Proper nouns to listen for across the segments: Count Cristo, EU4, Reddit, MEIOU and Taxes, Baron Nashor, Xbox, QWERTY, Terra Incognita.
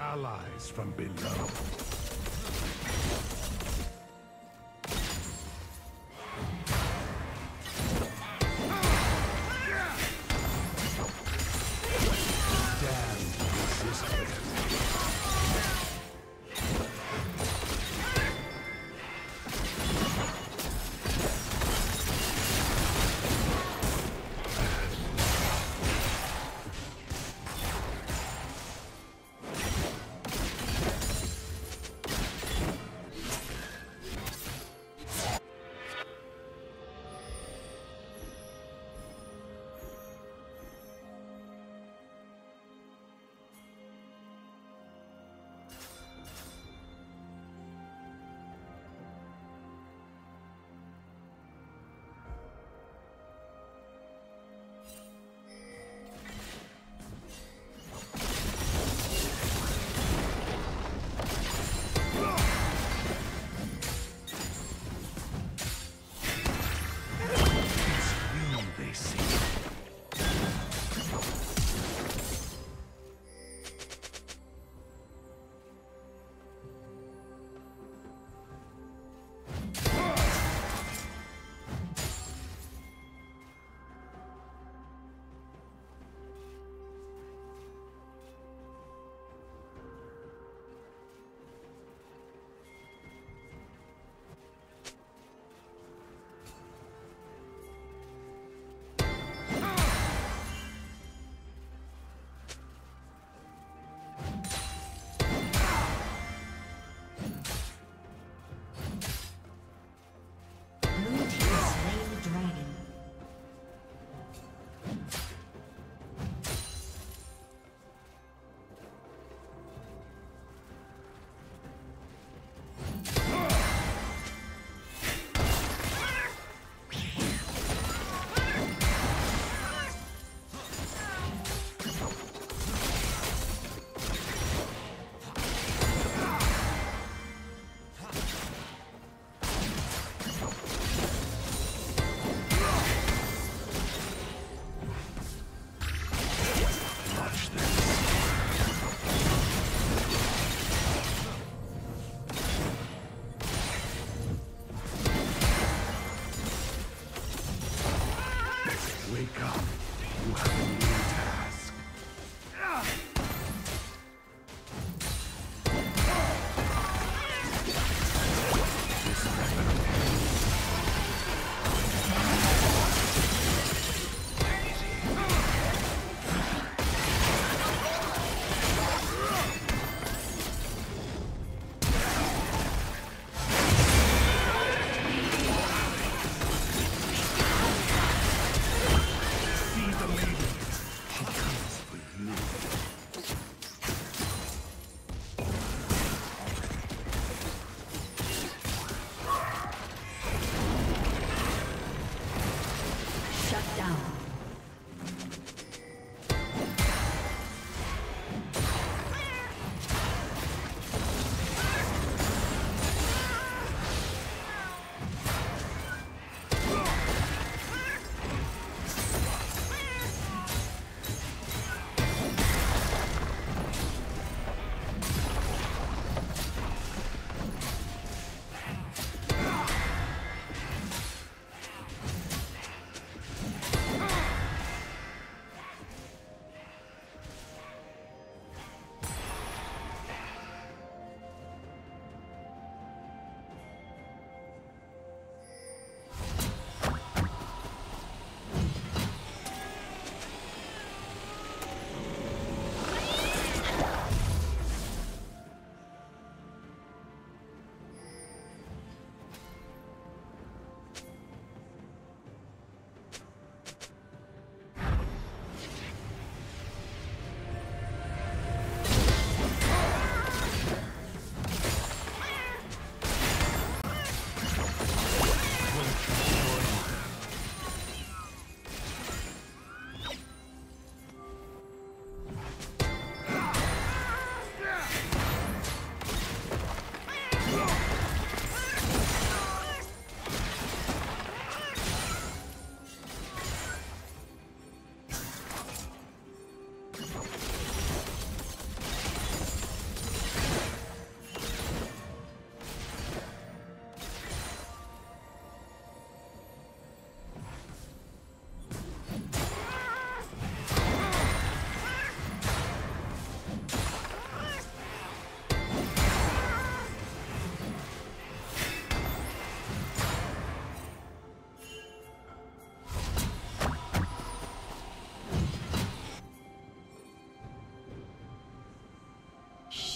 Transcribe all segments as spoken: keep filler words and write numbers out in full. Allies from below.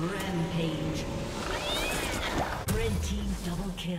Rampage. Red team double kill.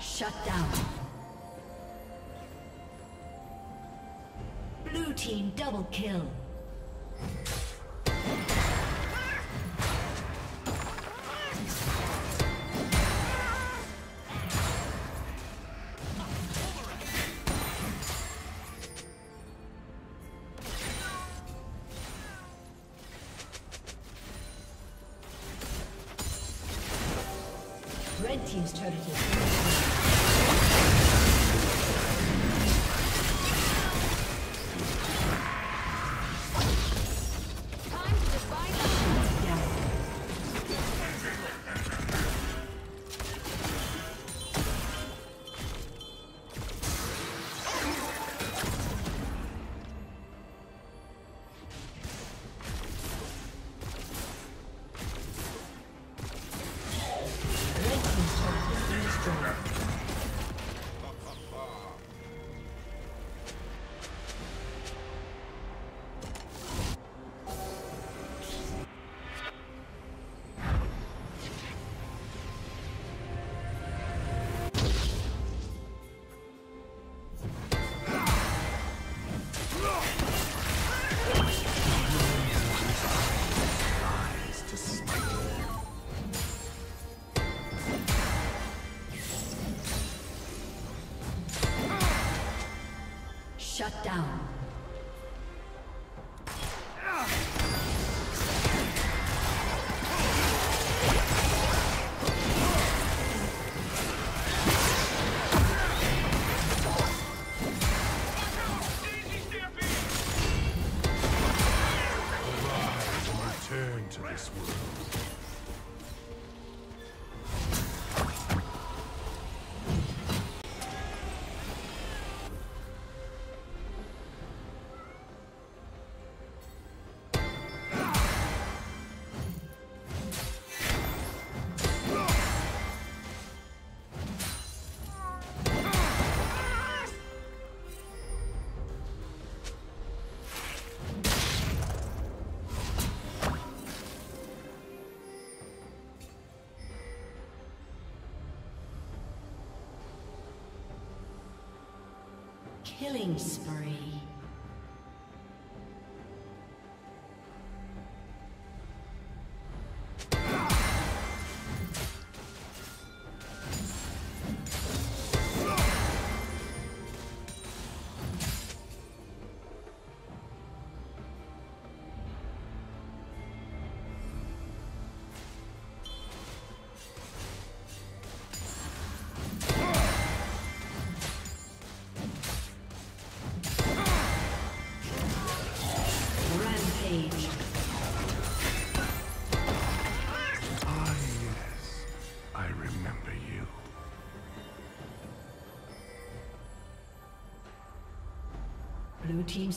shut down. Blue team double kill. Red team's turret is Stronger. Shut down. Killing spree. Blue team's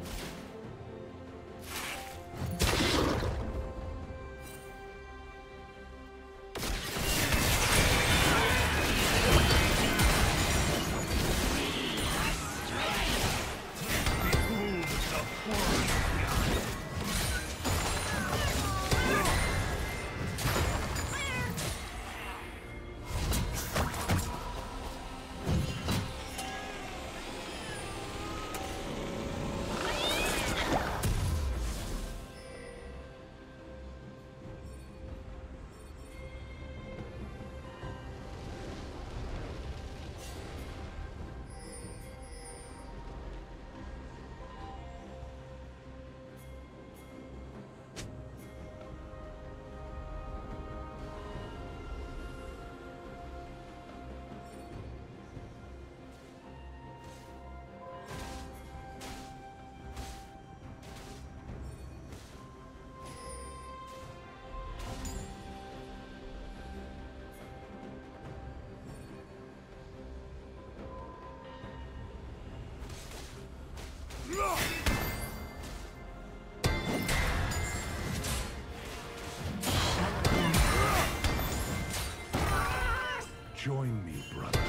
Join me, brother.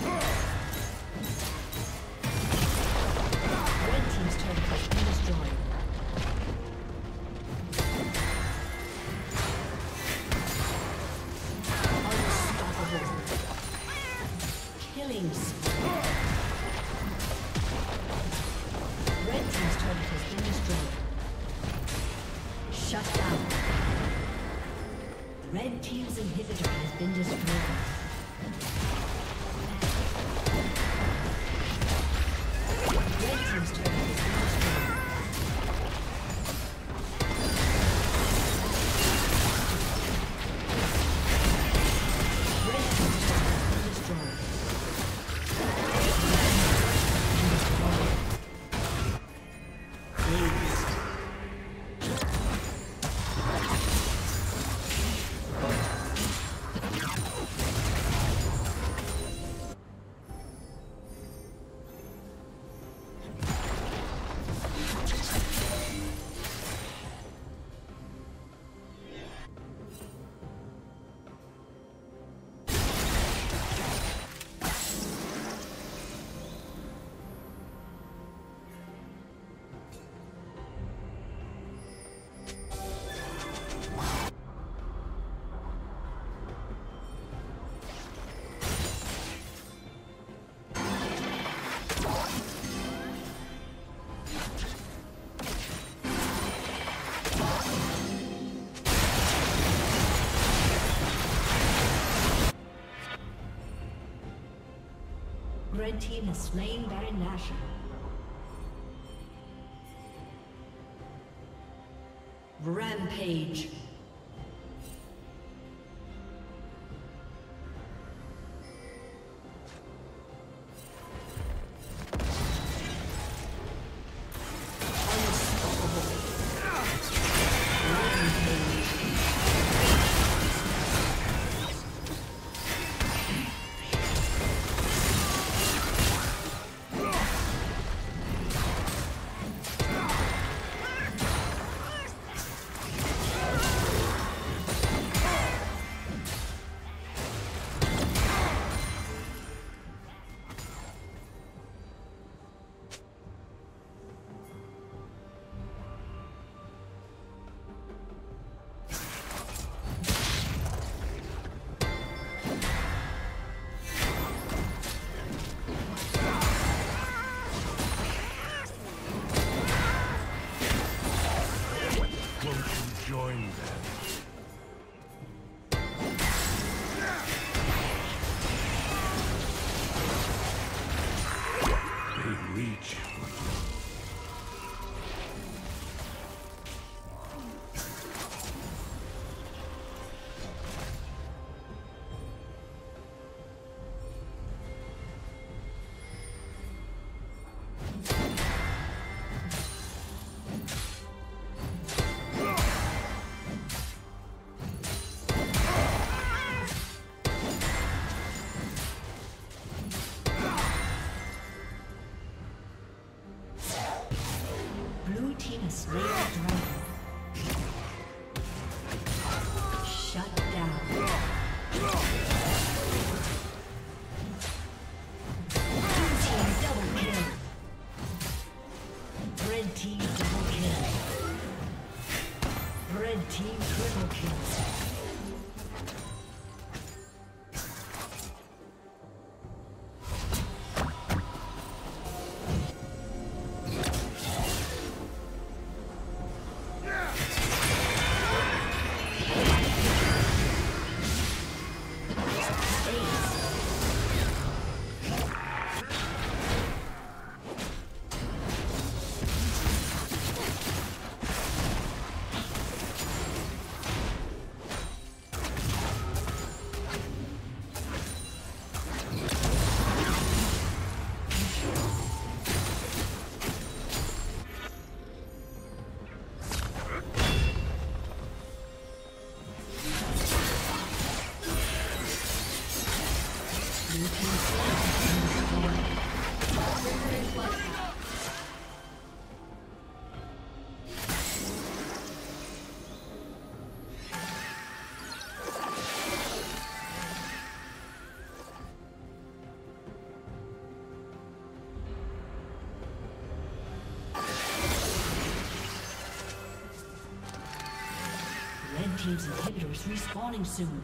Red team's turret has been destroyed. Red team's turret has been destroyed. Red team has slain Baron Nashor. Rampage. Team's inhibitor is respawning soon.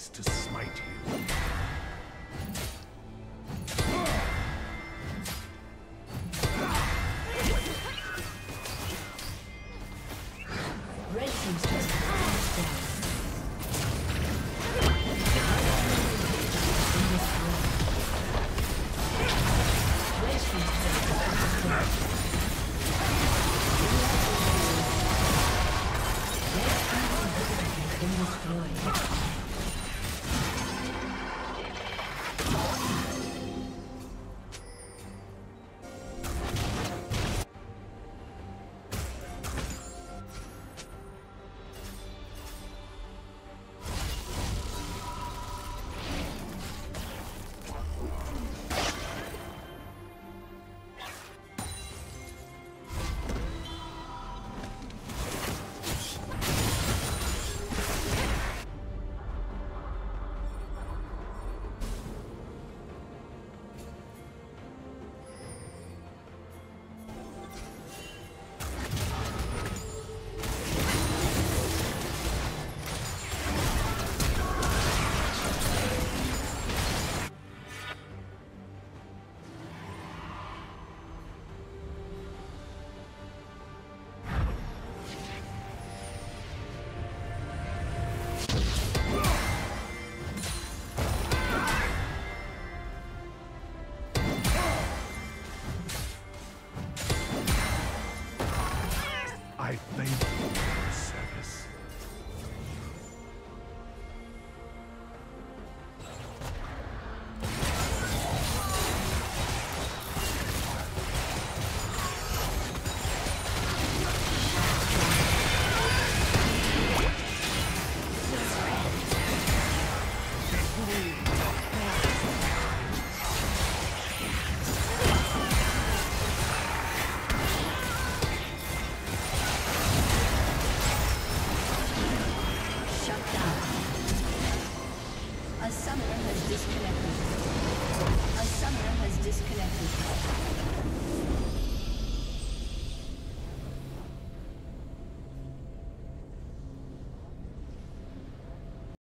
rise to smite you. A summoner has disconnected.